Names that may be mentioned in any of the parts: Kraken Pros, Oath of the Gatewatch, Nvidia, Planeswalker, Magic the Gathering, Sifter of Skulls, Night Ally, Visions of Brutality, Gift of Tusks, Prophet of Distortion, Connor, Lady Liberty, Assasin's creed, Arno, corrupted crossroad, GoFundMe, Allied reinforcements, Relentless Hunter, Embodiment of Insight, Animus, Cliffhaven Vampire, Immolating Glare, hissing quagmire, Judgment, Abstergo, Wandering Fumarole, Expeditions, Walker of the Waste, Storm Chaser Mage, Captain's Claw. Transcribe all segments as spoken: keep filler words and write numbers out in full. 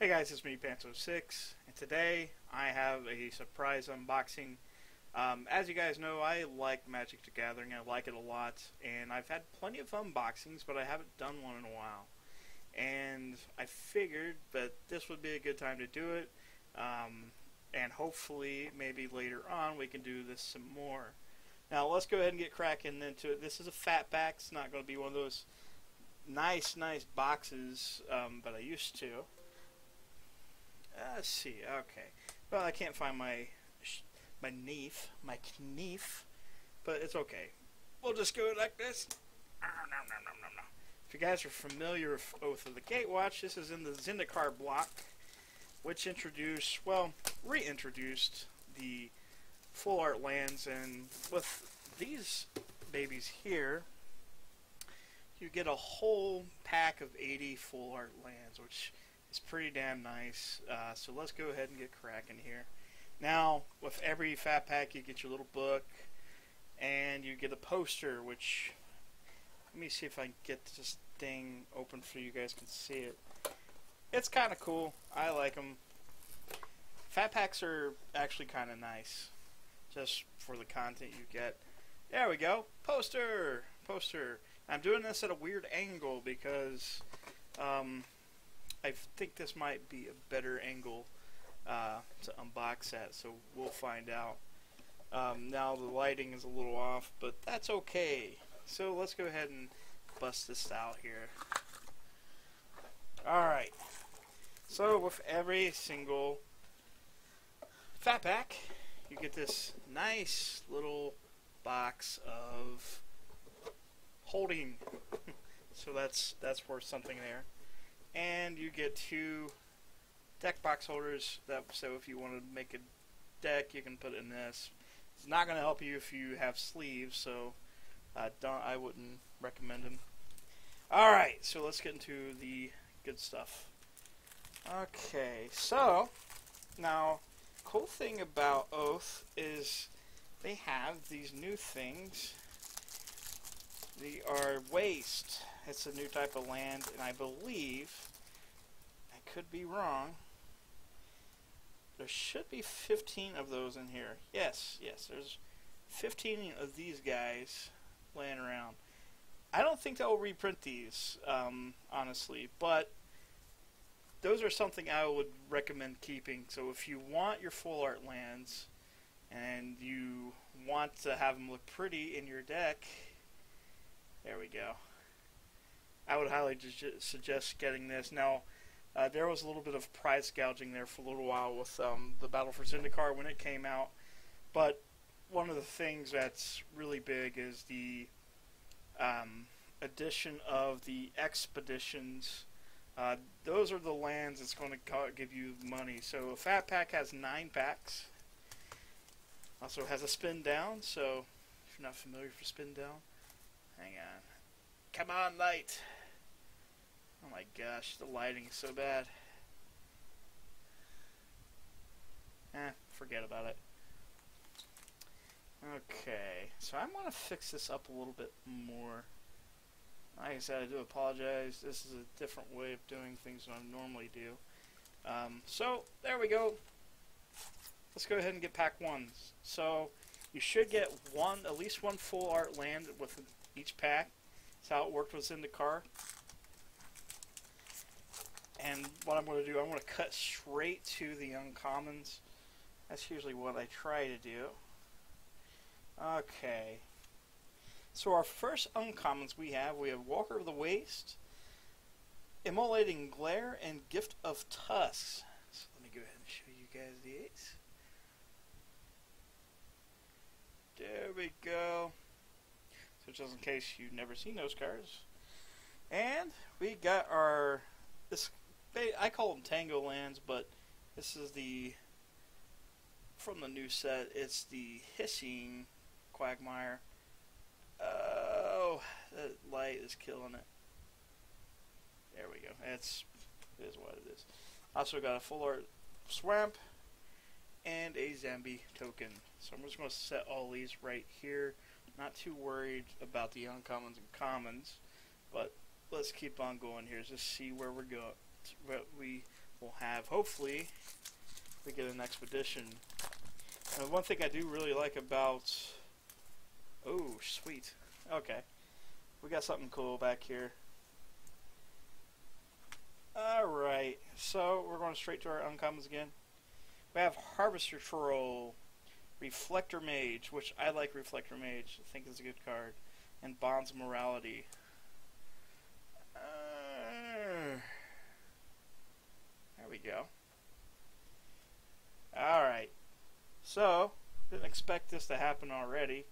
Hey guys, it's me, Panto six, and today I have a surprise unboxing. Um, as you guys know, I like Magic the Gathering, I like it a lot, and I've had plenty of unboxings, but I haven't done one in a while. And I figured that this would be a good time to do it, um, and hopefully, maybe later on, we can do this some more. Now, let's go ahead and get cracking into it. This is a fatback, it's not going to be one of those nice, nice boxes, um, but I used to. Uh, let's see. Okay. Well, I can't find my sh my knife, my knife, but it's okay. We'll just go like this. Arr, nom, nom, nom, nom, nom. If you guys are familiar with Oath of the Gatewatch, this is in the Zendikar block, which introduced, well, reintroduced the full art lands, and with these babies here, you get a whole pack of eighty full art lands, which it's pretty damn nice, uh, so let's go ahead and get cracking here. Now, with every fat pack, you get your little book, and you get a poster, which, let me see if I can get this thing open so you guys can see it. It's kind of cool. I like them. Fat packs are actually kind of nice, just for the content you get. There we go. Poster! Poster. I'm doing this at a weird angle because, um... I think this might be a better angle uh, to unbox at, so we'll find out. Um, now the lighting is a little off, but that's okay. So let's go ahead and bust this out here. Alright, so with every single fat pack, you get this nice little box of holding. So that's, that's worth something there. And you get two deck box holders, that, so if you want to make a deck, you can put it in this. It's not going to help you if you have sleeves, so uh, don't, I wouldn't recommend them. Alright, so let's get into the good stuff. Okay, so, now, cool thing about Oath is they have these new things. They are Waste. It's a new type of land, and I believe, I could be wrong, there should be fifteen of those in here. Yes, yes, there's fifteen of these guys laying around. I don't think they'll reprint these, um, honestly, but those are something I would recommend keeping. So if you want your full art lands, and you want to have them look pretty in your deck, there we go. I would highly suggest getting this. Now, uh, there was a little bit of price gouging there for a little while with um, the Battle for Zendikar when it came out. But one of the things that's really big is the um, addition of the Expeditions. Uh, those are the lands that's going to give you money. So a Fat Pack has nine packs. Also has a Spin Down, so if you're not familiar with Spin Down, hang on. Come on, light! Oh my gosh, the lighting is so bad. Eh, forget about it. Okay, so I'm going to fix this up a little bit more. Like I said, I do apologize. This is a different way of doing things than I normally do. Um, so, there we go. Let's go ahead and get pack ones. So, you should get one, at least one full art land with each pack. That's how it worked with Zendikar. And what I'm going to do, I'm going to cut straight to the uncommons. That's usually what I try to do. Okay. So our first uncommons we have, we have Walker of the Waste, Immolating Glare, and Gift of Tusks. So let me go ahead and show you guys these. There we go. So just in case you've never seen those cards. And we got our, this, I call them Tango lands, but this is the, from the new set, it's the Hissing Quagmire. Oh, that light is killing it. There we go. That's, it is what it is. Also got a full art swamp and a Zambi token. So I'm just going to set all these right here. Not too worried about the uncommons and commons, but let's keep on going here. Just see where we're going, what we we'll have, hopefully, if we get an Expedition. And one thing I do really like about... Oh, sweet. Okay. We got something cool back here. Alright, so we're going straight to our uncommons again. We have Harvester Troll, Reflector Mage, which I like Reflector Mage. I think it's a good card. And Bonds Morality. Uh, there we go. Alright. So, didn't expect this to happen already.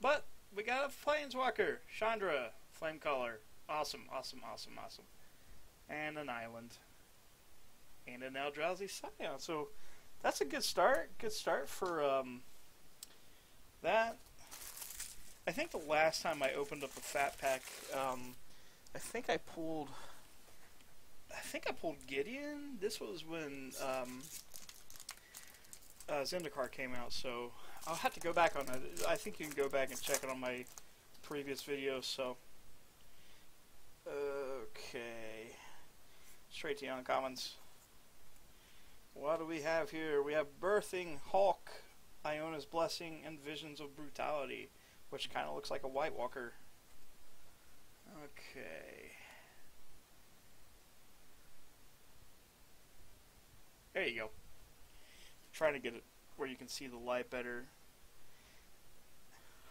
But, we got a Planeswalker, Chandra, Flamecaller. Awesome, awesome, awesome, awesome. And an island. And an Eldrazi Scion. So, that's a good start. Good start for um, that. I think the last time I opened up a Fat Pack, um, I think I pulled... I think I pulled Gideon. This was when um, uh, Zendikar came out, so I'll have to go back on it. I think you can go back and check it on my previous videos, so... Okay... Straight to the uncommons. What do we have here? We have Birthing Hulk, Iona's Blessing, and Visions of Brutality, which kind of looks like a White Walker. Okay... There you go. I'm trying to get it where you can see the light better.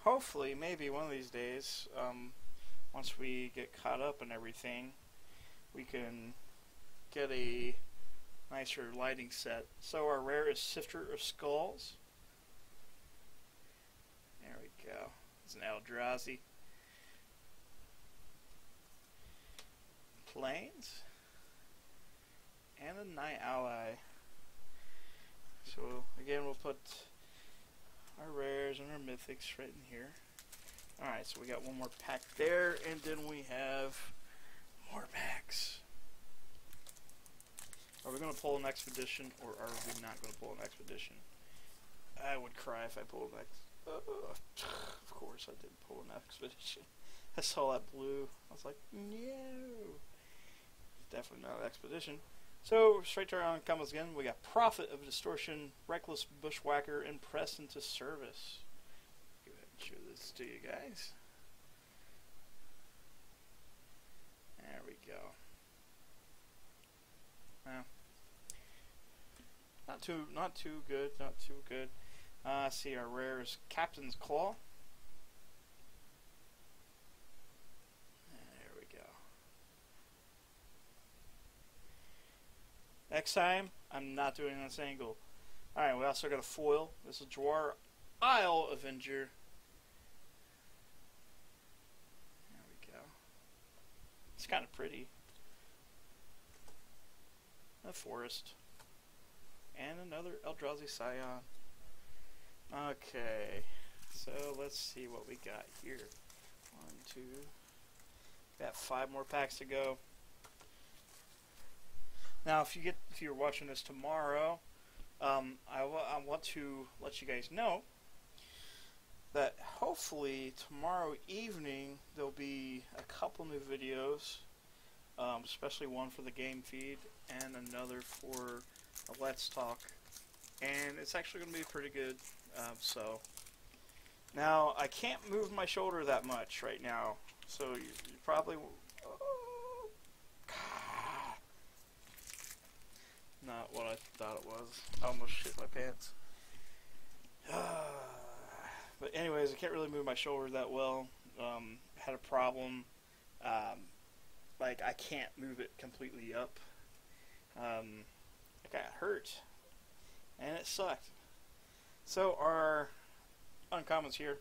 Hopefully, maybe one of these days, um, once we get caught up and everything, we can get a nicer lighting set. So our rare is Sifter of Skulls. There we go. It's an Eldrazi. Plains. And a Night Ally. So, again, we'll put our rares and our mythics right in here. Alright, so we got one more pack there, and then we have more packs. Are we going to pull an Expedition, or are we not going to pull an Expedition? I would cry if I pulled an Expedition. Uh, of course I didn't pull an Expedition. I saw that blue. I was like, no. Definitely not an Expedition. So, straight to our uncommons again, we got Prophet of Distortion, Reckless Bushwhacker, and Press into Service. Go ahead and show this to you guys. There we go. Well, not too, not too good, not too good. Uh, see, our rare is Captain's Claw. Next time, I'm not doing this angle. Alright, we also got a foil. This is Dwar Isle Avenger. There we go. It's kind of pretty. A forest. And another Eldrazi Scion. Okay. So, let's see what we got here. One, two. Got five more packs to go. Now, if you get if you're watching this tomorrow, um, I, w I want to let you guys know that hopefully tomorrow evening there'll be a couple new videos, um, especially one for the game feed and another for a Let's Talk, and it's actually going to be pretty good. Um, so now I can't move my shoulder that much right now, so you, you probably. Not what I thought it was. I almost shit my pants. But anyways, I can't really move my shoulder that well. Um, had a problem. Um, like, I can't move it completely up. Um, I got hurt. And it sucked. So, our uncommons here.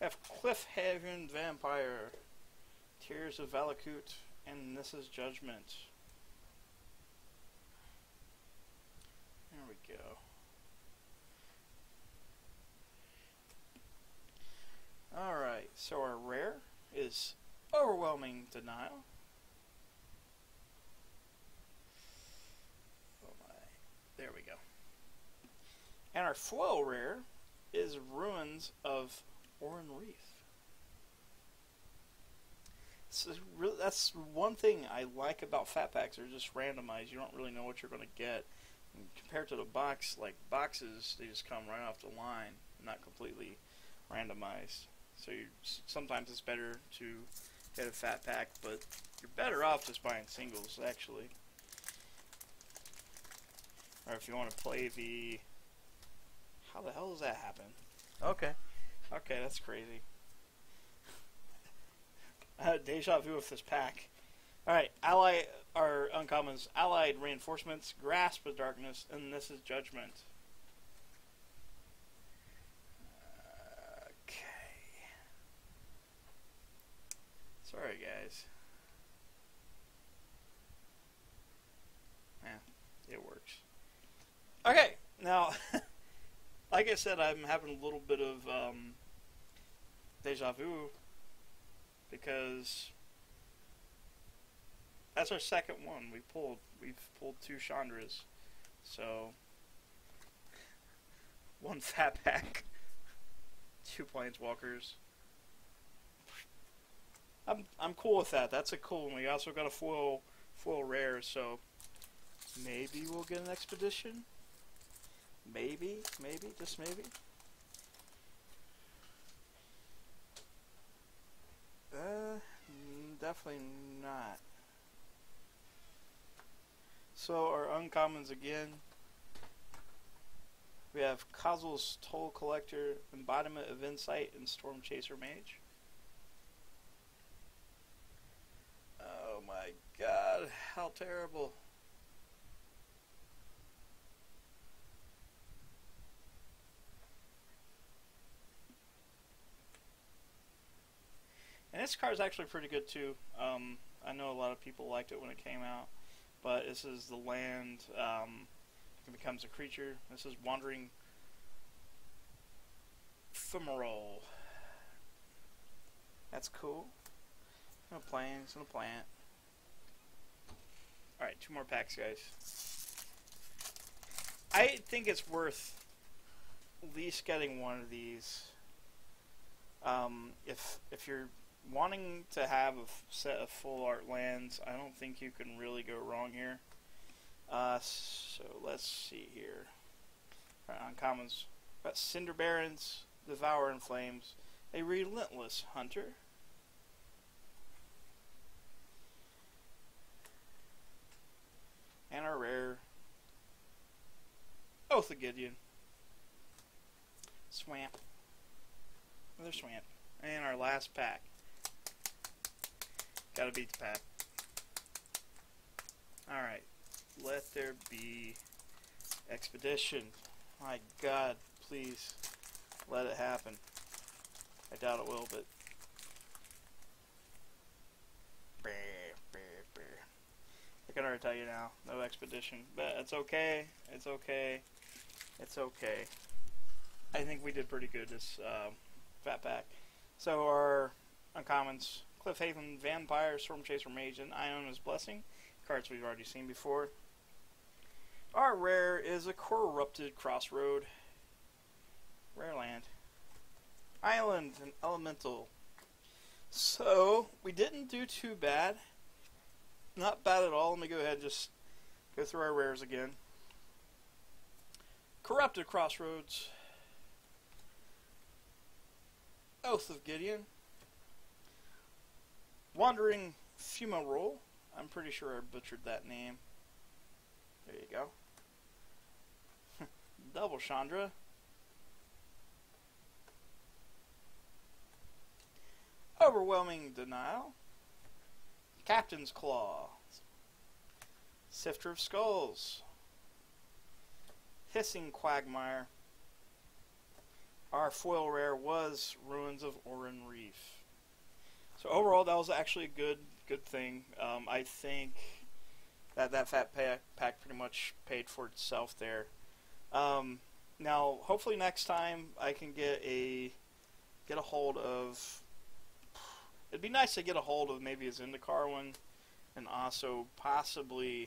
We have Cliffhaven Vampire, Tears of Valakut, and this is Judgment. There we go. Alright, so our rare is Overwhelming Denial. Oh my. There we go. And our foil rare is Ruins of Oran-Rief. So really, that's one thing I like about fat packs. They're just randomized. You don't really know what you're going to get. And compared to the box, like boxes, they just come right off the line, not completely randomized. So you, sometimes it's better to get a fat pack, but you're better off just buying singles, actually. Or if you want to play the... How the hell does that happen? Okay. Okay, that's crazy. Uh, deja vu with this pack. Alright, ally are uncommons. Allied reinforcements, grasp of darkness, and this is judgment. Okay. Sorry, guys. Yeah, it works. Okay, now, like I said, I'm having a little bit of um, deja vu. Because that's our second one we pulled. We've pulled two Chandras, so one fat pack, two planeswalkers. I'm I'm cool with that. That's a cool one. We also got a foil foil rare, so maybe we'll get an expedition. Maybe, maybe, just maybe. Uh, definitely not. So our uncommons again. We have Kozil's Toll Collector, Embodiment of Insight, and Storm Chaser Mage. Oh my god, how terrible. And this card is actually pretty good too. Um, I know a lot of people liked it when it came out, but this is the land. Um, it becomes a creature. This is Wandering Ephemeral. That's cool. No planes, no plant. All right, two more packs, guys. I think it's worth at least getting one of these. Um, if if you're wanting to have a set of full art lands, I don't think you can really go wrong here. Uh, so let's see here. Right, on commons, got Cinder Barons, Devour in Flames, a Relentless Hunter, and our rare Oath of Gideon, Swamp, another Swamp, and our last pack. Gotta beat the pack. Alright. Let there be expedition. My god, please let it happen. I doubt it will, but... I can already tell you now. No expedition. But it's okay. It's okay. It's okay. I think we did pretty good this uh, fat pack. So our uncommons... Cliffhaven Vampire, Storm Chaser Mage, and Iona's Blessing. Cards we've already seen before. Our rare is a Corrupted Crossroad. Rare land. Island and Elemental. So, we didn't do too bad. Not bad at all. Let me go ahead and just go through our rares again. Corrupted Crossroads. Oath of Gideon. Wandering Fumarole. I'm pretty sure I butchered that name. There you go. Double Chandra. Overwhelming Denial. Captain's Claw. Sifter of Skulls. Hissing Quagmire. Our foil rare was Ruins of Oran-Rief. So overall, that was actually a good, good thing. Um, I think that that fat pack, pack pretty much paid for itself there. Um, now, hopefully next time I can get a get a hold of. It'd be nice to get a hold of maybe a Zendikar one, and also possibly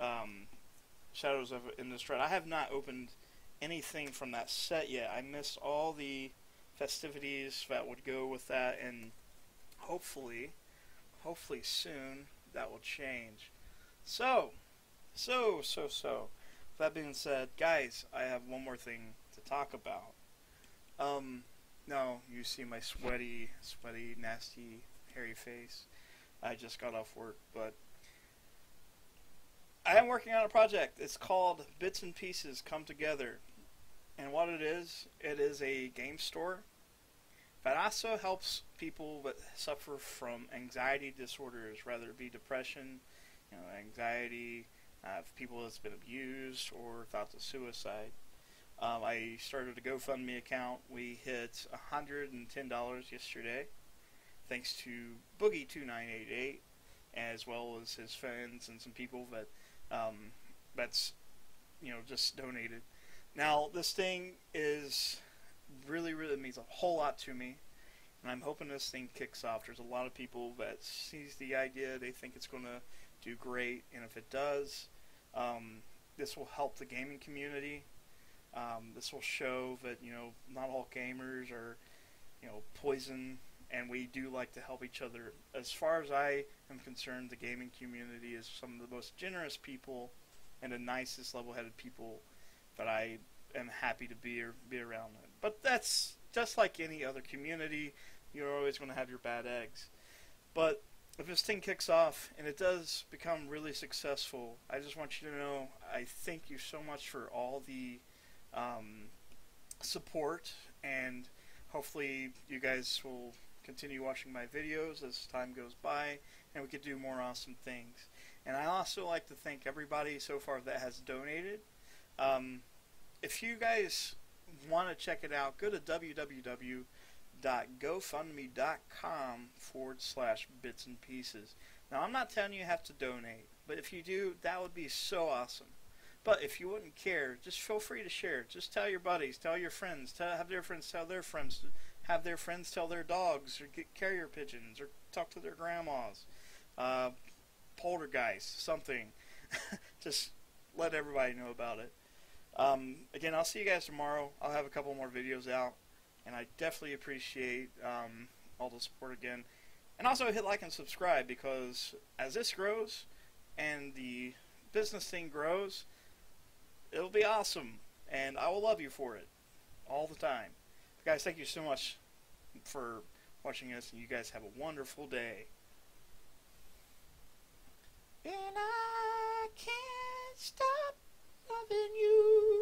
um, Shadows of Innistrad. I have not opened anything from that set yet. I missed all the festivities that would go with that, and hopefully, hopefully soon that will change. So, so, so, so. With that being said, guys, I have one more thing to talk about. Um, now you see my sweaty, sweaty, nasty, hairy face. I just got off work, but I am working on a project. It's called Bits and Pieces Come Together. And what it is, it is a game store that also helps people that suffer from anxiety disorders, whether it be depression, you know, anxiety, uh, people that's been abused, or thoughts of suicide. Um, I started a GoFundMe account. We hit one hundred ten dollars yesterday, thanks to Boogie two nine eight eight, as well as his friends and some people that um, that's you know just donated. Now, this thing is really, really means a whole lot to me, and I'm hoping this thing kicks off. There's a lot of people that sees the idea, they think it's going to do great, and if it does, um, this will help the gaming community. Um, this will show that, you know, not all gamers are, you know, poison, and we do like to help each other. As far as I am concerned, the gaming community is some of the most generous people and the nicest, level-headed people that I am happy to be or be around them. But that's just like any other community. You're always going to have your bad eggs. But if this thing kicks off and it does become really successful, I just want you to know I thank you so much for all the um, support, and hopefully you guys will continue watching my videos as time goes by and we could do more awesome things. And I also like to thank everybody so far that has donated. Um, if you guys want to check it out, go to w w w dot gofundme dot com forward slash bits and pieces. Now, I'm not telling you you have to donate, but if you do, that would be so awesome. But if you wouldn't care, just feel free to share. Just tell your buddies, tell your friends, tell, have their friends tell their friends, have their friends tell their dogs, or get carrier pigeons, or talk to their grandmas, uh, poltergeist, something. Just let everybody know about it. Um, again, I'll see you guys tomorrow. I'll have a couple more videos out, and I definitely appreciate um, all the support again. And also hit like and subscribe, because as this grows and the business thing grows, it'll be awesome, and I will love you for it all the time. But guys, thank you so much for watching us, and you guys have a wonderful day. And I can't stop loving you.